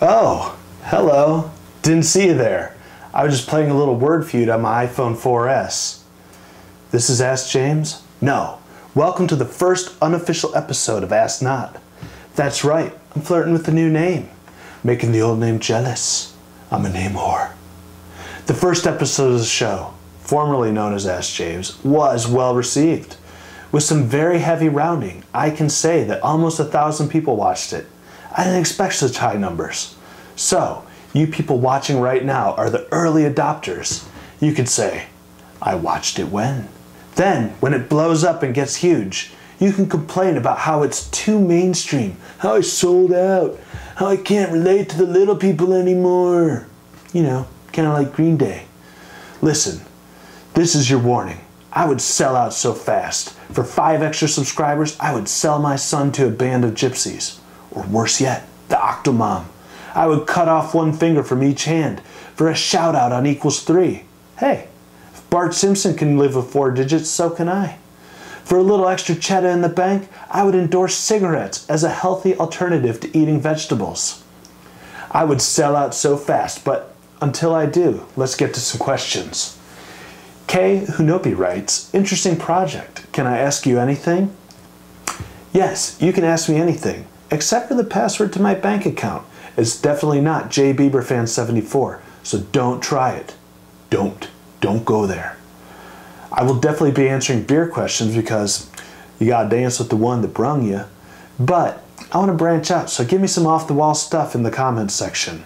Oh, hello. Didn't see you there. I was just playing a little word feud on my iPhone 4s. This is Ask James? No. Welcome to the first unofficial episode of Ask Knott. That's right. I'm flirting with the new name. Making the old name jealous. I'm a name whore. The first episode of the show, formerly known as Ask James, was well received. With some very heavy rounding, I can say that almost 1,000 people watched it. I didn't expect such high numbers. So, you people watching right now are the early adopters. You could say, I watched it when. Then, when it blows up and gets huge, you can complain about how it's too mainstream, how I sold out, how I can't relate to the little people anymore. You know, kind of like Green Day. Listen, this is your warning. I would sell out so fast. For 5 extra subscribers, I would sell my son to a band of gypsies. Or worse yet, the Octomom. I would cut off one finger from each hand for a shout out on =3. Hey, if Bart Simpson can live with 4 digits, so can I. For a little extra cheddar in the bank, I would endorse cigarettes as a healthy alternative to eating vegetables. I would sell out so fast, but until I do, let's get to some questions. Kay Hunopi writes, interesting project. Can I ask you anything? Yes, you can ask me anything, except for the password to my bank account. It's definitely not jbieberfan74, so don't try it. Don't go there. I will definitely be answering beer questions because you gotta dance with the one that brung you. But I want to branch out, so give me some off-the-wall stuff in the comments section.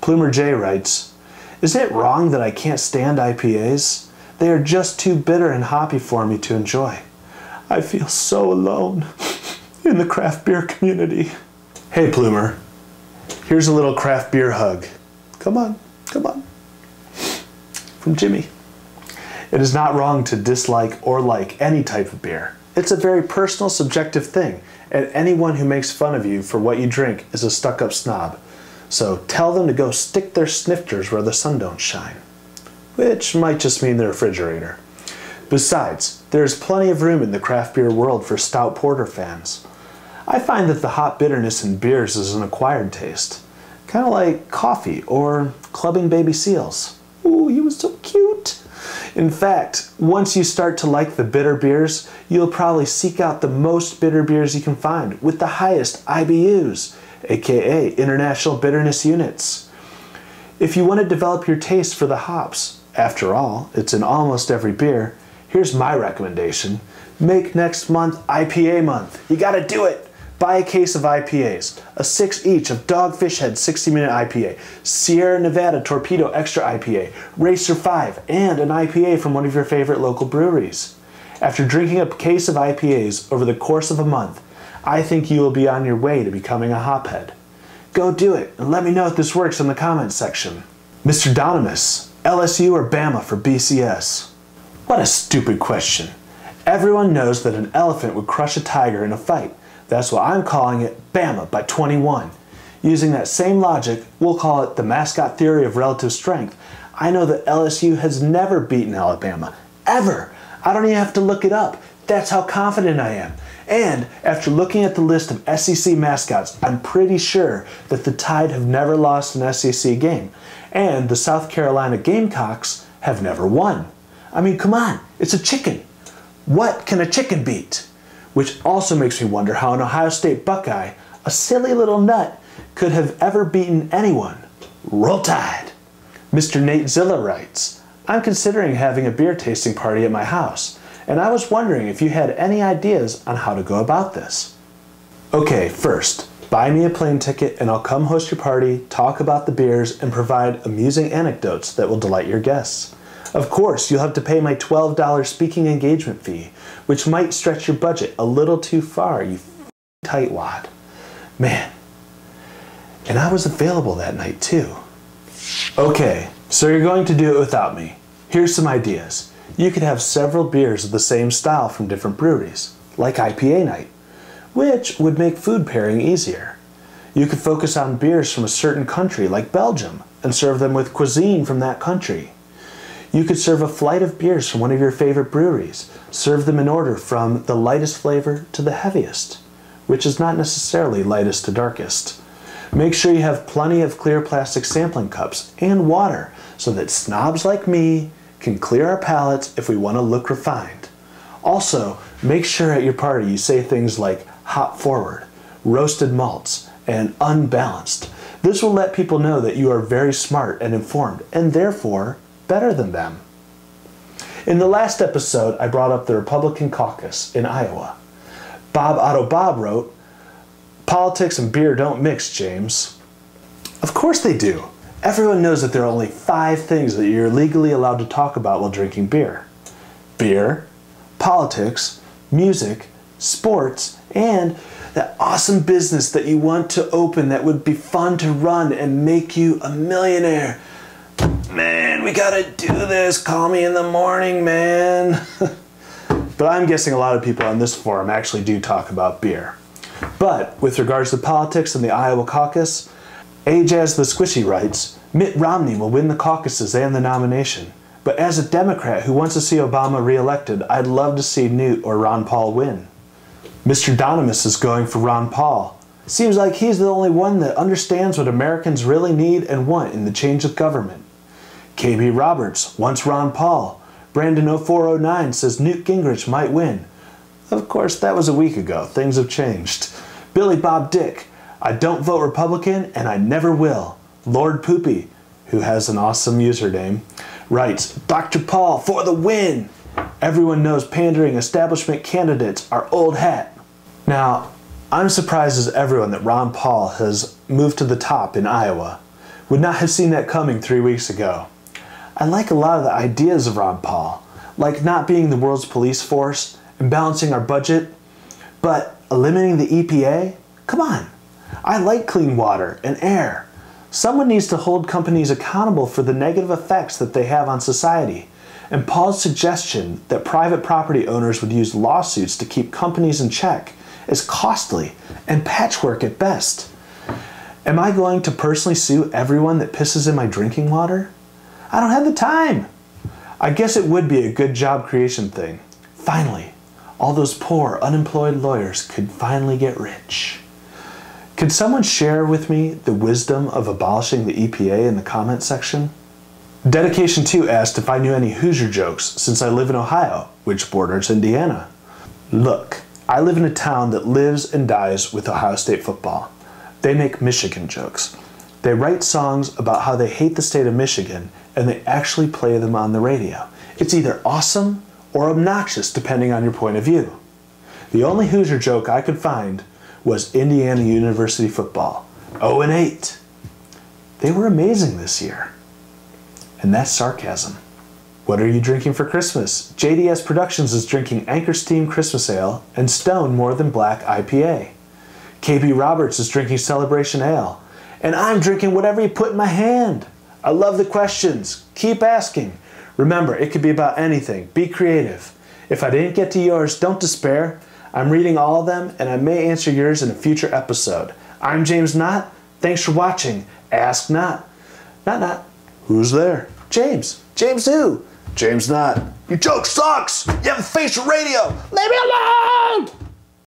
Plumer J writes, is it wrong that I can't stand IPAs? They are just too bitter and hoppy for me to enjoy. I feel so alone in the craft beer community. Hey Plumer, here's a little craft beer hug. Come on, come on. From Jimmy. It is not wrong to dislike or like any type of beer. It's a very personal, subjective thing, and anyone who makes fun of you for what you drink is a stuck-up snob. So tell them to go stick their snifters where the sun don't shine. Which might just mean the refrigerator. Besides, there is plenty of room in the craft beer world for stout porter fans. I find that the hot bitterness in beers is an acquired taste. Kind of like coffee or clubbing baby seals. Ooh, he was so cute! In fact, once you start to like the bitter beers, you'll probably seek out the most bitter beers you can find with the highest IBUs, aka International Bitterness Units. If you want to develop your taste for the hops, after all, it's in almost every beer, here's my recommendation. Make next month IPA month. You gotta do it! Buy a case of IPAs, a 6 each of Dogfish Head 60 Minute IPA, Sierra Nevada Torpedo Extra IPA, Racer 5, and an IPA from one of your favorite local breweries. After drinking a case of IPAs over the course of a month, I think you will be on your way to becoming a hophead. Go do it, and let me know if this works in the comments section. Mr. Donimus, LSU or Bama for BCS? What a stupid question. Everyone knows that an elephant would crush a tiger in a fight. That's why I'm calling it Bama by 21. Using that same logic, we'll call it the mascot theory of relative strength. I know that LSU has never beaten Alabama, ever. I don't even have to look it up. That's how confident I am. And after looking at the list of SEC mascots, I'm pretty sure that the Tide have never lost an SEC game. And the South Carolina Gamecocks have never won. I mean, come on, it's a chicken. What can a chicken beat? Which also makes me wonder how an Ohio State Buckeye, a silly little nut, could have ever beaten anyone. Roll Tide! Mr. Nate Zilla writes, I'm considering having a beer tasting party at my house, and I was wondering if you had any ideas on how to go about this. Okay, first, buy me a plane ticket and I'll come host your party, talk about the beers, and provide amusing anecdotes that will delight your guests. Of course, you'll have to pay my $12 speaking engagement fee, which might stretch your budget a little too far, you tightwad. Man. And I was available that night, too. Okay, so you're going to do it without me. Here's some ideas. You could have several beers of the same style from different breweries, like IPA night, which would make food pairing easier. You could focus on beers from a certain country, like Belgium, and serve them with cuisine from that country. You could serve a flight of beers from one of your favorite breweries. Serve them in order from the lightest flavor to the heaviest, which is not necessarily lightest to darkest. Make sure you have plenty of clear plastic sampling cups and water so that snobs like me can clear our palates if we want to look refined. Also, make sure at your party you say things like hop forward, roasted malts, and unbalanced. This will let people know that you are very smart and informed and therefore better than them. In the last episode, I brought up the Republican caucus in Iowa. Bob Otto Bob wrote, "Politics and beer don't mix, James." Of course they do. Everyone knows that there are only 5 things that you're legally allowed to talk about while drinking beer. Beer, politics, music, sports, and that awesome business that you want to open that would be fun to run and make you a millionaire. Man, we gotta do this. Call me in the morning, man. But I'm guessing a lot of people on this forum actually do talk about beer. But with regards to politics and the Iowa caucus, Ajaz the Squishy writes, "Mitt Romney will win the caucuses and the nomination. But as a Democrat who wants to see Obama reelected, I'd love to see Newt or Ron Paul win. Mr. Donomus is going for Ron Paul. Seems like he's the only one that understands what Americans really need and want in the change of government. K.B. Roberts wants Ron Paul. Brandon0409 says Newt Gingrich might win. Of course, that was a week ago. Things have changed. Billy Bob Dick, I don't vote Republican and I never will. Lord Poopy, who has an awesome username, writes, Dr. Paul for the win. Everyone knows pandering establishment candidates are old hat." Now, I'm surprised as everyone that Ron Paul has moved to the top in Iowa. Would not have seen that coming 3 weeks ago. I like a lot of the ideas of Ron Paul, like not being the world's police force and balancing our budget, but eliminating the EPA? Come on. I like clean water and air. Someone needs to hold companies accountable for the negative effects that they have on society. And Paul's suggestion that private property owners would use lawsuits to keep companies in check is costly and patchwork at best. Am I going to personally sue everyone that pisses in my drinking water? I don't have the time. I guess it would be a good job creation thing. Finally, all those poor unemployed lawyers could finally get rich. Could someone share with me the wisdom of abolishing the EPA in the comment section? Dedication 2 asked if I knew any Hoosier jokes since I live in Ohio, which borders Indiana. Look, I live in a town that lives and dies with Ohio State football. They make Michigan jokes. They write songs about how they hate the state of Michigan, and they actually play them on the radio. It's either awesome or obnoxious, depending on your point of view. The only Hoosier joke I could find was Indiana University football, 0-8. They were amazing this year. And that's sarcasm. What are you drinking for Christmas? JDS Productions is drinking Anchor Steam Christmas Ale and Stone More Than Black IPA. KB Roberts is drinking Celebration Ale. And I'm drinking whatever you put in my hand. I love the questions. Keep asking. Remember, it could be about anything. Be creative. If I didn't get to yours, don't despair. I'm reading all of them, and I may answer yours in a future episode. I'm James Knott. Thanks for watching. Ask Knott. Knott. Who's there? James. James who? James Knott. Your joke sucks! You have a face for radio! Leave me alone!